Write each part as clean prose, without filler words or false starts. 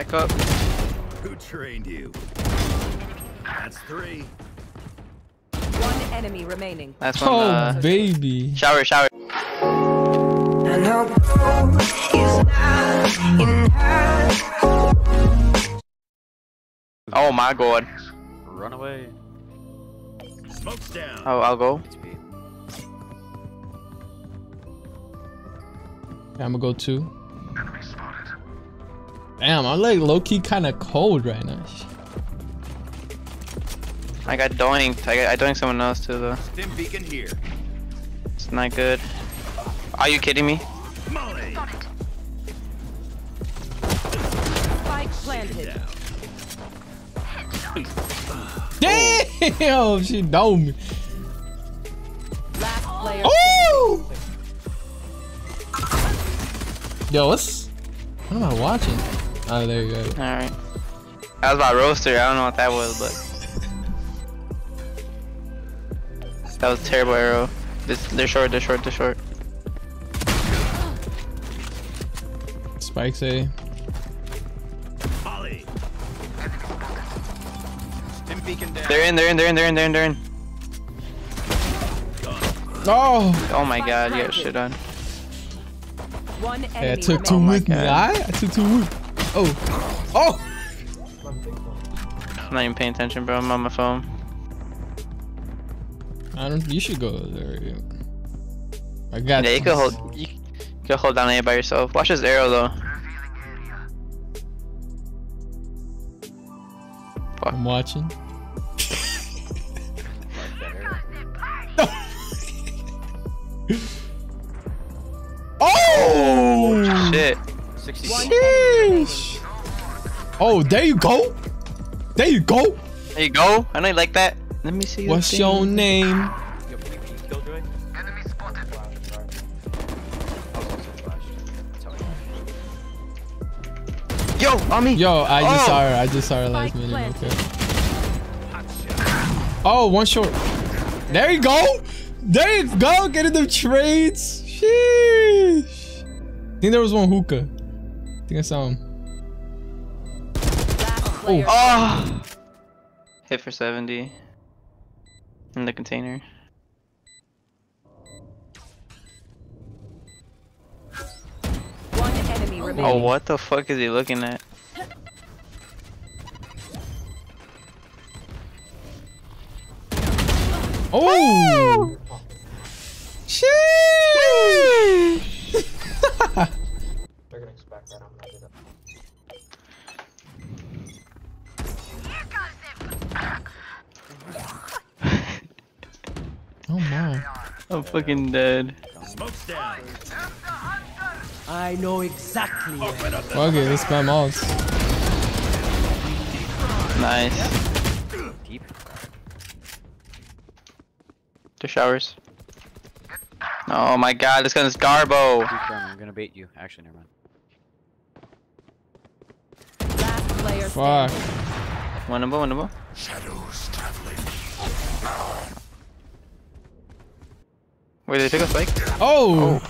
Back up. Who trained you? That's three. One enemy remaining. That's one. Oh, baby. Shower, shower. I know is not in her. Oh my god. Run away. Smoke's down. Oh, I'll go. Yeah, I'm gonna go too. Damn, I'm like low-key kind of cold right now. I got doinked. I doinked someone else too though. Stim beacon here. It's not good. Are you kidding me? Molly. Spike planted. Damn, she domed me. Last player. Oh! Yo, what am I watching? Oh, there you go. All right. That was my roaster. I don't know what that was, but that was a terrible arrow. They're short. They're short. They're short. Spikes A. Molly. They're in. They're in. They're in. They're in. They're in. They're in. Oh! Oh my God! You got shit on. One enemy. Yeah, I took 2 weeks. I took 2 weeks. Oh. Oh! I'm not even paying attention, bro. I'm on my phone. You should go there. I got you. Yeah, you could hold down A by yourself. Watch this arrow, though. Fuck. I'm watching. Oh shit! 66. Oh, there you go. There you go. There you go. I know you like that. Let me see. What's your name? Enemy spotted. Yo, on me. Yo, I just saw her. I just saw her last minute. Okay. Oh, one short. There you go. There you go. Getting them trades. Sheesh. I think there was one hookah. I think I saw him. Oh. Oh. Hit for 70. In the container. One enemy remaining. Oh, what the fuck is he looking at? Oh! Sheesh! They're gonna expect that. I'm gonna do that. Here goes it. Oh my. I'm fucking dead. Smoke's down. I know exactly. Okay, let's spam mods. Nice. Deep. The showers. Oh my god, this gun is Garbo! I'm gonna bait you. Actually, never mind. Fuck. Winnable, winnable. Shadows traveling. Wait, did they pick a spike? Oh!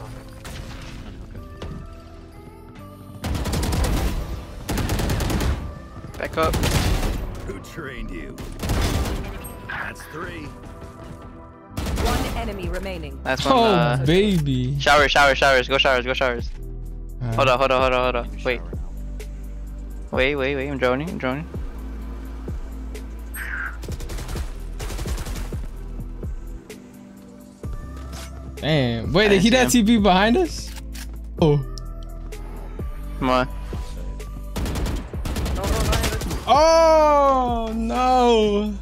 Oh. Back up. Who trained you? That's three. One enemy remaining. That's one. Oh, baby. Showers, showers, showers. Go showers, go showers. Hold on, hold on, hold on, hold on. Wait. Wait, wait, wait. I'm droning, I'm droning. Damn. Wait, did he that TP behind us? Oh. Come on. Oh, no. What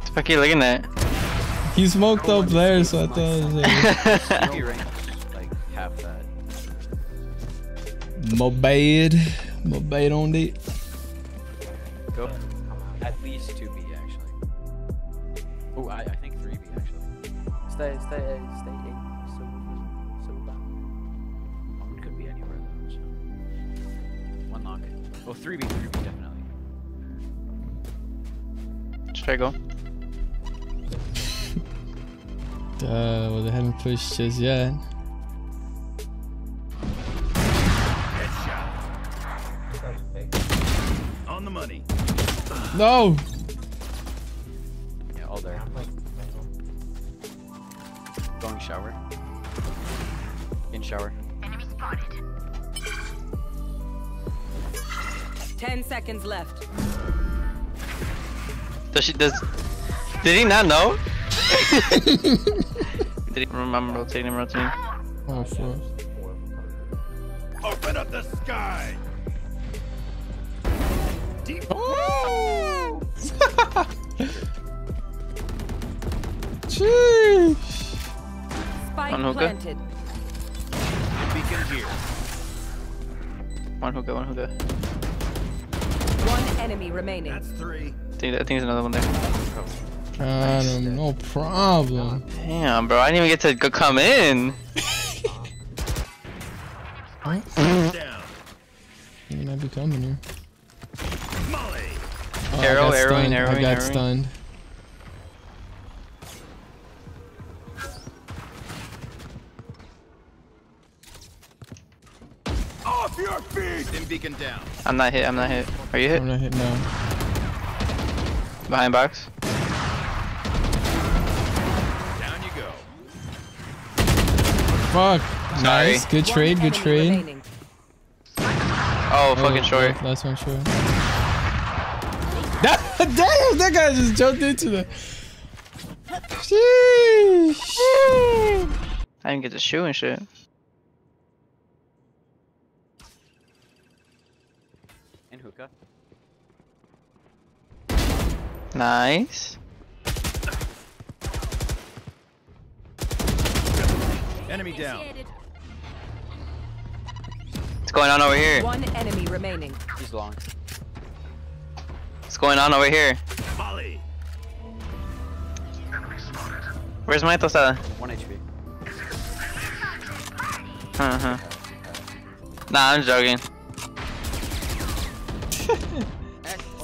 the fuck are you looking at? He smoked up there, so I thought it was like half that. My bad on it. Go. At least 2B actually. Oh, I think 3B actually. Stay A. So bad. Could be anywhere though. So. One lock. Well, 3B definitely. Should I go? Well, they haven't pushed just yet. No! Yeah, all there. Going shower. In shower. Enemy spotted. 10 seconds left. Did he not know? Did he remember rotating, Oh, fuck. Open up the sky! Deep. Oh! Jeez! Spike planted. Beacon here. One hookah. One enemy remaining. That's three. I think there's another one there. Adam, no problem. Damn, bro, I didn't even get to go come in. What? He might be coming here. Oh, I got stunned. Off your feet! And beacon down. I'm not hit. Are you hit? I'm not hit, no. Behind box. Down you go. Fuck. Sorry. Nice. Good trade. Remaining. Oh, fucking short. Last one short. Damn, that guy just jumped into the. Sheesh. I didn't get to shoot and shit. And hookah. Nice. Enemy down. What's going on over here? One enemy remaining. He's long. What's going on over here? Molly. Where's my tostada? 1 HP. Nah, I'm joking.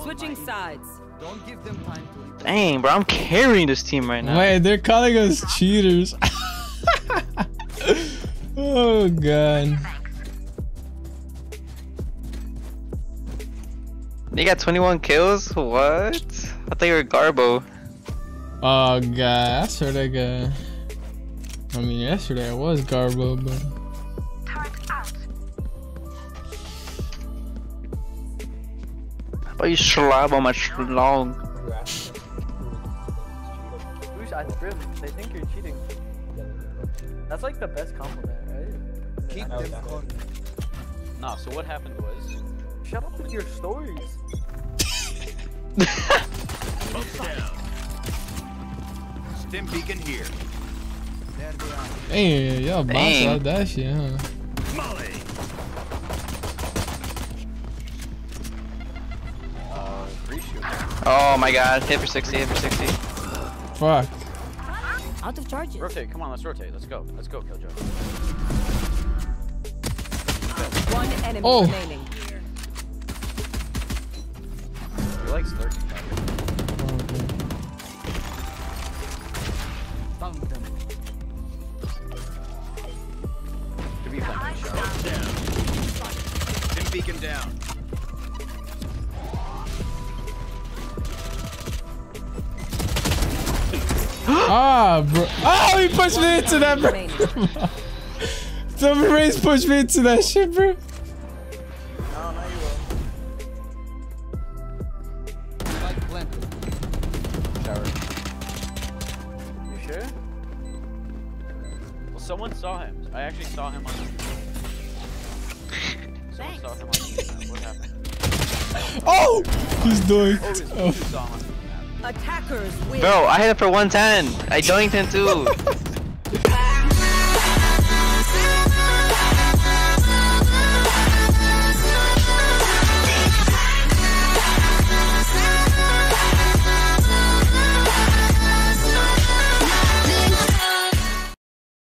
Switching sides. Don't give them time to. Dang, bro, I'm carrying this team right now. Wait, they're calling us cheaters. Oh god. They got 21 kills? What? I thought you were Garbo. Oh god, I swear to god. I mean, yesterday I was Garbo, but. Why you slab on my long? They think you're cheating. That's like the best compliment, right? Keep them going. Nah, so what happened was. Shut up with your stories. Stim beacon here. Hey, y'all bounce out that shit, huh? Molly. Oh my god, hit for 60. Fuck. Out of charges. Rotate, come on, let's rotate. Let's go, Killjoy. One enemy remaining. He likes lurking. To be fucking shot. Tim beacon down. Ah, bro. Oh, he pushed me into that, bro. Some race pushed me into that shit, bro. No, no, you will. Spike planted. Shower. You sure? Well, someone saw him. I actually saw him on YouTube. Someone saw him on YouTube. What happened? Oh! He's doing. Oh. Attackers win. Bro, I hit it for 110. I doinked him too.